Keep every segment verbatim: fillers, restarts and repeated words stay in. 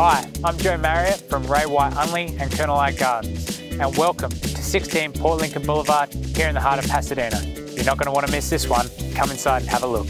Hi, I'm Joe Marriott from Ray White and Colonel Light Gardens, and welcome to sixteen Port Lincoln Boulevard here in the heart of Pasadena. You're not going to want to miss this one. Come inside and have a look.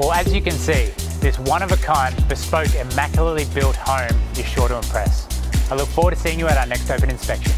Well, as you can see, this one-of-a-kind, bespoke, immaculately built home is sure to impress. I look forward to seeing you at our next open inspection.